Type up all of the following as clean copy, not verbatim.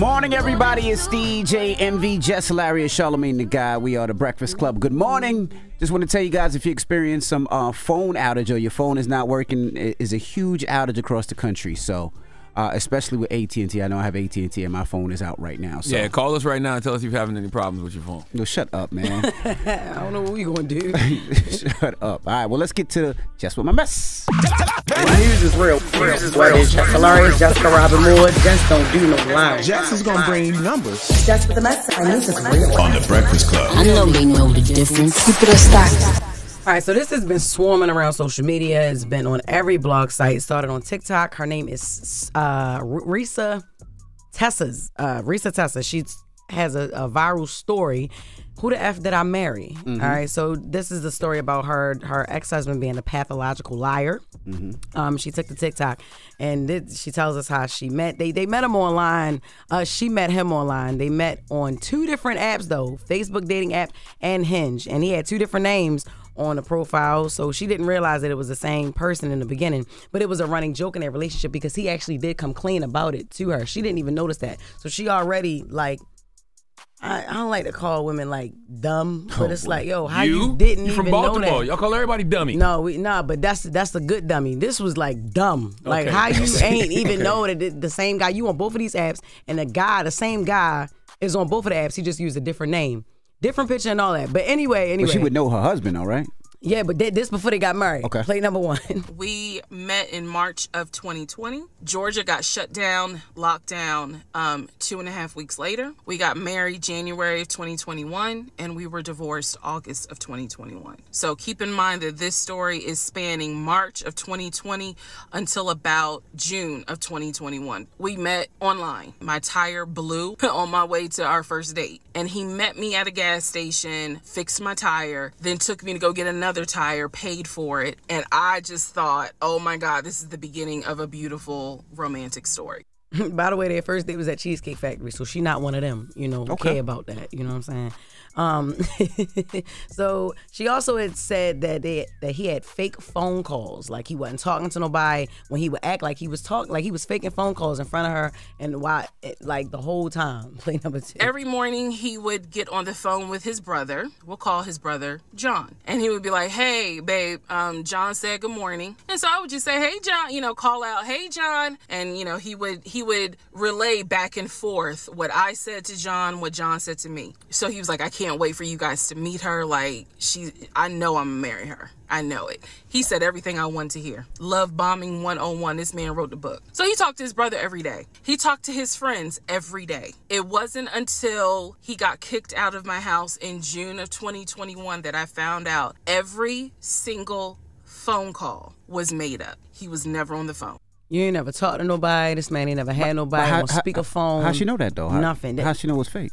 Morning, everybody. It's DJ Envy, Jess Hilarious, Charlamagne tha God. We are the Breakfast Club. Good morning. Just want to tell you guys, if you experience some phone outage or your phone is not working, it is a huge outage across the country. So, especially with AT&T. I know I have AT&T and my phone is out right now. So. Yeah, call us right now and tell us if you're having any problems with your phone. No, shut up, man. I don't know what we're going to do. Shut up. All right, well, let's get to Just With My Mess. News is real. What is Jess Hilarious, Jessica Robin Moore. Jess don't do no lying. Jess is going to bring you numbers. Just With The Mess. I need this real. On The Breakfast Club. I know they know the difference. Keep it a stock. All right, so this has been swarming around social media. It's been on every blog site. Started on TikTok. Her name is Reesa Teesa. Reesa Teesa. She has a viral story. Who the F did I marry? Mm-hmm. All right, so this is the story about her ex-husband being a pathological liar. Mm-hmm. She took the TikTok, and she tells us how she met. They met him online. She met him online. They met on two different apps, though, Facebook dating app and Hinge. And he had two different names on the profile, so she didn't realize that it was the same person in the beginning, but it was a running joke in their relationship because he actually did come clean about it to her. She didn't even notice that. So she already, like, I don't like to call women, like, dumb, but it's like, yo, how you didn't even know that? You're from Baltimore. Y'all call everybody dummy. No, but that's a good dummy. This was, like, dumb. Like, okay. How you ain't even okay. know that the same guy, you on both of these apps, and the same guy is on both of the apps. He just used a different name. Different picture and all that. But anyway. But she would know her husband, all right? Yeah, but this before they got married. Okay. Play number one. We met in March of 2020. Georgia got shut down, locked down 2.5 weeks later. We got married January of 2021, and we were divorced August of 2021. So keep in mind that this story is spanning March of 2020 until about June of 2021. We met online. My tire blew on my way to our first date, and he met me at a gas station, fixed my tire, then took me to go get another tire, paid for it, and I just thought, oh my God, this is the beginning of a beautiful romantic story. By the way, their first date was at Cheesecake Factory, so she not one of them, you know, okay. Care about that, you know what I'm saying? So she also had said that he had fake phone calls, like he wasn't talking to nobody, when he would act like he was talking, like he was faking phone calls in front of her, and like the whole time. Play number two. Every morning he would get on the phone with his brother, we'll call his brother John, and he would be like, hey babe, John said good morning, and so I would just say, hey John, you know, call out, hey John, and you know, he would relay back and forth what I said to John, what John said to me. So he was like, I can't wait for you guys to meet her. Like, I know I'm gonna marry her. I know it. He said everything I wanted to hear. Love bombing 101. This man wrote the book. So he talked to his brother every day. He talked to his friends every day. It wasn't until he got kicked out of my house in June of 2021 that I found out every single phone call was made up. He was never on the phone. You ain't never talked to nobody. This man ain't never had nobody on speakerphone. How'd she know that, though? Nothing. How'd she know it was fake?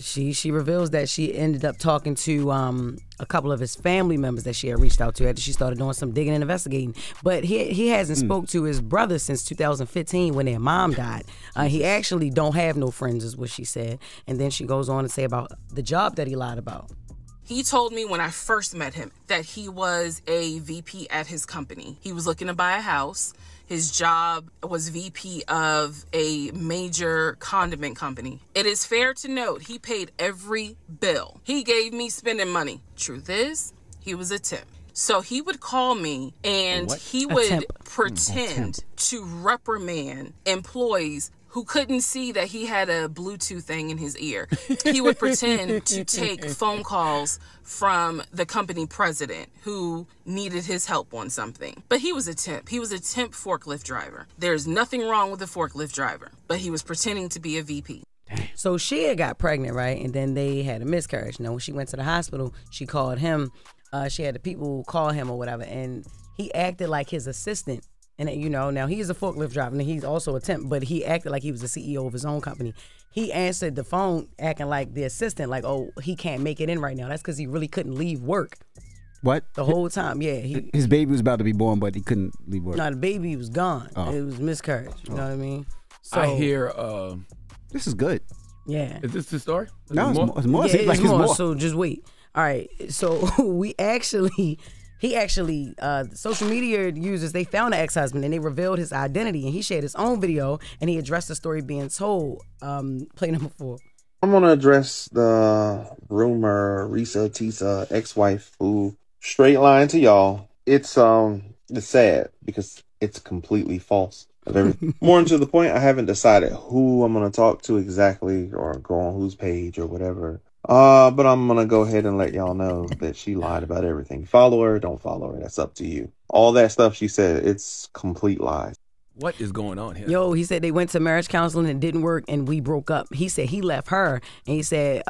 She reveals that she ended up talking to a couple of his family members that she had reached out to after she started doing some digging and investigating. But he hasn't spoke to his brother since 2015 when their mom died. He actually don't have no friends is what she said. And then she goes on to say about the job that he lied about. He told me when I first met him that he was a VP at his company. He was looking to buy a house. His job was VP of a major condiment company. It is fair to note he paid every bill. He gave me spending money. Truth is, he was a temp. So he would call me and he would pretend to reprimand employees who couldn't see that he had a Bluetooth thing in his ear. He would pretend to take phone calls from the company president who needed his help on something. But he was a temp. He was a temp forklift driver. There's nothing wrong with a forklift driver, but he was pretending to be a VP. So she had got pregnant, right? And then they had a miscarriage. Now, when she went to the hospital, she called him. She had the people call him or whatever, and he acted like his assistant. And, you know, now he's a forklift driver and he's also a temp, but he acted like he was the CEO of his own company. He answered the phone acting like the assistant, like, oh, he can't make it in right now. That's because he really couldn't leave work. What? The whole time, yeah. His baby was about to be born, but he couldn't leave work. No, the baby was gone. Oh. It was miscarriage. You know what I mean? So, I hear... this is good. Yeah. Is this the story? No, it's more. Yeah, it's more. So just wait. All right. So we actually... He actually, social media users, they found the ex-husband and they revealed his identity, and he shared his own video and he addressed the story being told. Play number 4. I'm going to address the rumor, Reesa Teesa, ex-wife, who straight line to y'all. It's sad because it's completely false. More to the point, I haven't decided who I'm going to talk to exactly or go on whose page or whatever. But I'm going to go ahead and let y'all know that she lied about everything. Follow her, don't follow her. That's up to you. All that stuff she said, it's complete lies. What is going on here? Yo, he said they went to marriage counseling and it didn't work and we broke up. He said he left her and he said,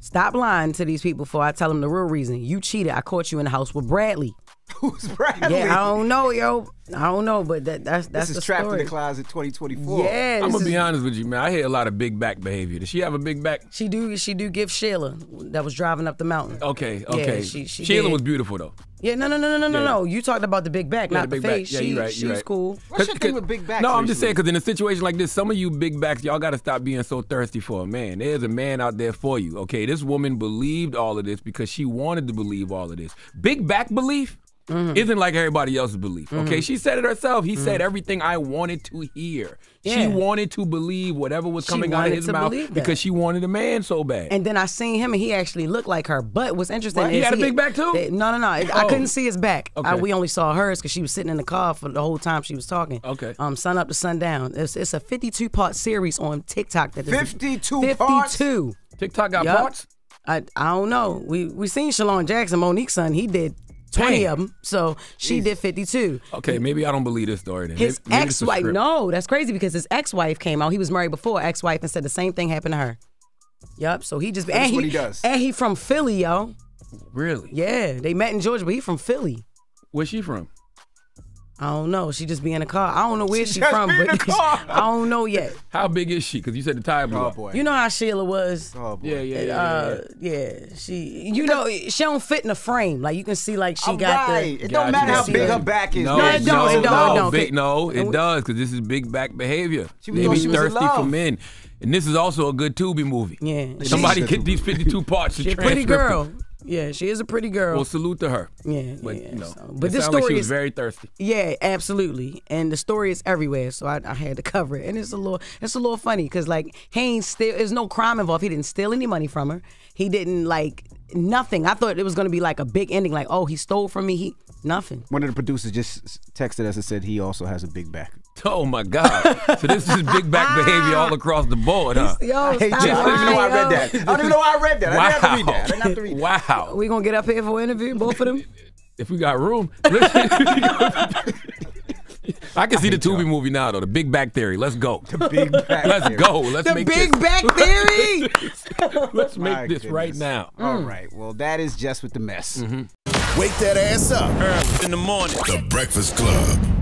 stop lying to these people before I tell them the real reason. You cheated. I caught you in the house with Bradley. Who's Bradley? Yeah, I don't know, yo. I don't know, but that's the story. This is Trapped in the Closet 2024. Yeah, I'm going to be honest with you, man. I hear a lot of big back behavior. Does she have a big back? She do give Shayla that was driving up the mountain. Okay, okay. Yeah, Shayla was beautiful, though. Yeah, no. You talked about the big back, not the face. Yeah, you're right, she's cool. What's your thing with big backs? No, I'm just saying, because in a situation like this, some of you big backs, y'all got to stop being so thirsty for a man. There's a man out there for you, okay? This woman believed all of this because she wanted to believe all of this. Big back belief? Mm-hmm. Isn't like everybody else's belief, okay? Mm-hmm. She said it herself. He said everything I wanted to hear. Yeah. She wanted to believe whatever was coming out of his mouth because she wanted a man so bad. And then I seen him and he actually looked like her. But what's interesting is he had a big back too? No. I couldn't see his back. Okay. We only saw hers because she was sitting in the car for the whole time she was talking. Okay. Sun Up to Sundown. It's a 52-part series on TikTok. 52 parts? 52. TikTok got parts? I don't know. We seen Shalon Jackson, Monique's son. He did 20 of them, so she did 52. Okay, maybe I don't believe this story then. His ex-wife, no, that's crazy because his ex-wife came out. He was married before ex-wife and said the same thing happened to her. Yup, so he just, that's what he does. And he from Philly, yo. Really? Yeah, they met in Georgia, but he from Philly. Where's she from? I don't know. She just be in a car. I don't know where she from, but I don't know yet. How big is she? Because you said the tire blew up. Boy. You know how Sheila was. Oh boy. Yeah. She, you know, she don't fit in a frame. Like you can see, like she got the. It don't matter how big her back is. No, it don't. No, it does. Because this is big back behavior. She was, they be thirsty for men. And this is also a good Tubi movie. Yeah. Somebody get these 52 parts to transcript. Pretty girl. Yeah, she is a pretty girl. Well, salute to her. Yeah, but, yeah. You know, so, but this story like she was very thirsty. Yeah, absolutely. And the story is everywhere, so I had to cover it. And it's a little funny because like there's no crime involved. He didn't steal any money from her. He didn't like nothing. I thought it was gonna be like a big ending, like oh he stole from me. He nothing. One of the producers just texted us and said he also has a big back. Oh my God! So this is big back behavior all across the board, huh? I don't even know why I read that. Wow. I didn't have to read that. Wow. We gonna get up here for an interview, both of them? If we got room. I can see the Tubi movie now, though. The Big Back Theory. Let's go. The Big Back Theory. Let's go. Let's make this. The Big Back Theory. Let's make this right now. All right. Well, that is just with the mess. Mm-hmm. Wake that ass up early in the morning. The Breakfast Club.